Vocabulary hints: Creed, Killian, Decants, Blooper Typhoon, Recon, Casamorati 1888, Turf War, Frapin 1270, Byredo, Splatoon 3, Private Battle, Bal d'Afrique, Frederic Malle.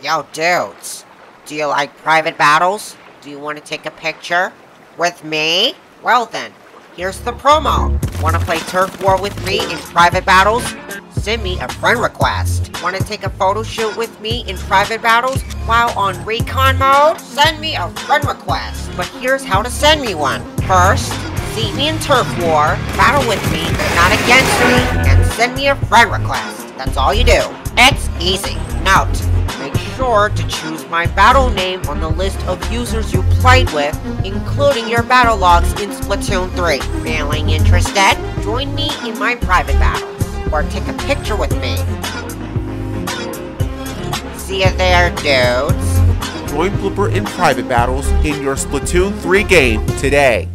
Yo, dudes, do you like private battles? Do you want to take a picture with me? Well then, here's the promo. Want to play Turf War with me in private battles? Send me a friend request. Want to take a photo shoot with me in private battles while on Recon mode? Send me a friend request. But here's how to send me one. First, see me in Turf War, battle with me, not against me, and send me a friend request. That's all you do. It's easy. Note, make sure to choose my battle name on the list of users you played with, including your battle logs in Splatoon 3. Feeling interested? Join me in my private battle, or take a picture with me. See you there, dudes. Join Blooper in private battles in your Splatoon 3 game today.